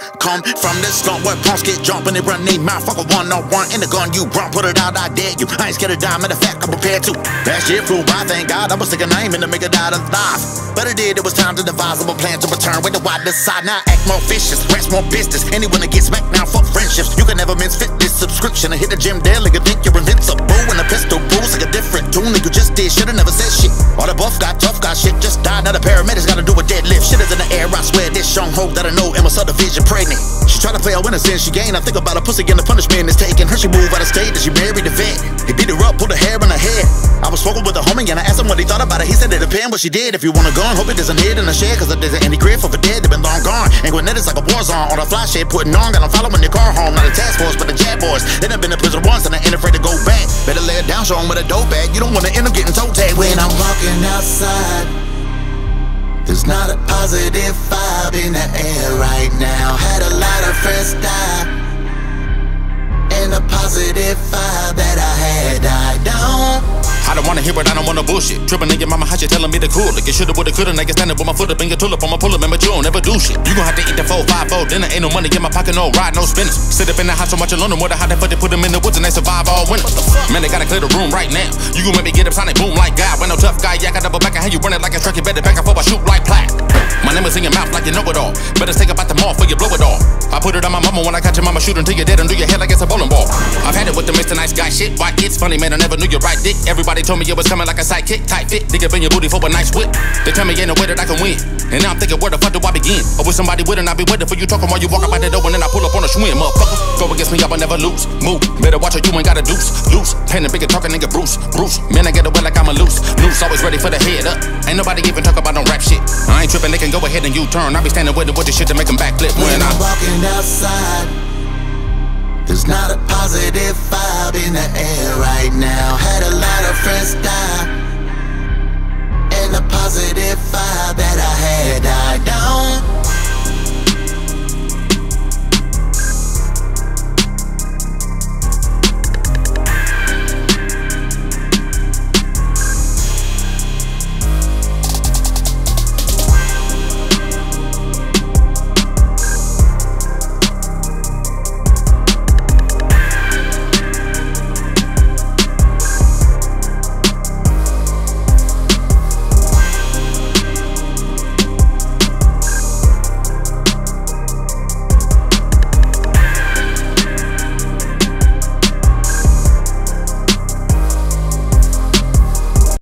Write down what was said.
I come from the slump where punks get jumping, they run they mouth. Fuck a one-on-one in the gun you brought, put it out, I dare you. I ain't scared of dime, matter of fact, I'm prepared to. That shit flew by, thank God, I was sick of naming to make it out alive. But it did, it was time to devise a plan to return with the wide side. Now I act more vicious, rest more business. Anyone that gets smacked now for friendships, you can never misfit this subscription. I hit the gym daily, you think you're invincible. And a pistol bruise like a different tune, like you just did, shoulda never said shit. All the buff got tough, got shit, just died. Now the paramedics gotta do a deadlift. Shit is in the air, I swear this stronghold that I know and my other vision pregnant. She try to play her innocence, she gained. I think about her pussy and the punishment is taken. Her she move out of state and she married the vet. He beat her up, pulled her hair on her head. I was spoken with a homie and I asked him what he thought about it. He said it depends what she did. If you want a gun, hope it doesn't hit in a shed, cause if there's any grip for the dead, they've been long gone. And Gwinnett is like a war zone, on a fly shit putting on, got them following your car home. Not a task force, but the Jad boys. They done been in prison once and I ain't afraid to go back. Better lay it down, show 'em with a dope bag. You don't wanna end up getting toe tagged. When I'm walking outside, there's not a positive vibe in the air right now. Had a lot of friends die, and a positive vibe that I had died down. I don't wanna hear it, I don't wanna bullshit. Trippin' nigga, mama hot shit telling me to cool it. Get shoulda, woulda, coulda, nigga standing with my foot up in your tulip. I'ma pull up, remember you don't ever do shit. You gon' have to eat the 4-5-4 dinner. Ain't no money in my pocket, no ride, no spinach. Sit up in the house so much alone, no more than how they put them in the woods and they survive all winter. Man, they gotta clear the room right now. You gon' make me get up, sonic boom like God. When no tough guy, yeah, I got double back. I hear you running like a truck, you better back and forth, I shoot like plaque. My name is in your mouth like you know it all. Better take up out the mall before you blow it all. I put it on my mama when I catch your mama shooting till you're dead and do your head like it's a bowling ball. I've had it with the Mr. Nice Guy shit. Why it's funny, man, I never knew you right dick. Everybody told me it was coming like a sidekick, tight fit. Dig up in your booty for a nice whip. They tell me ain't no way that I can win. And now I'm thinking, where the fuck do I begin? Or with somebody with and I be waiting for you talking while you walk up out the door and then I pull up on a swim, motherfucker. Go against me, I will never lose. Move, better watch or you ain't got a deuce. Loose, painting bigger, talking nigga Bruce. Man, I get away like I'm a loose, always ready for the head up. Ain't nobody even talk about no rap shit. I ain't tripping, they can go ahead and U-turn. I be standing with the shit to make them backflip when I'm walking outside. There's not a positive vibe in the air right now. Had a lot of friends die, and a positive vibe that I had died down.